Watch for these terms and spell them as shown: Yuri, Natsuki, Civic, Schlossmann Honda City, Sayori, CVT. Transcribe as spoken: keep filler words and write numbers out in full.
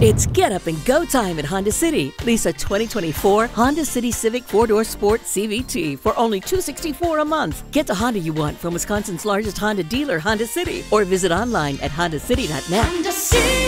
It's get up and go time at Honda City. Lease a twenty twenty-four Honda City Civic four-door Sport C V T for only two hundred sixty-four dollars a month. Get the Honda you want from Wisconsin's largest Honda dealer, Honda City, or visit online at honda city dot net.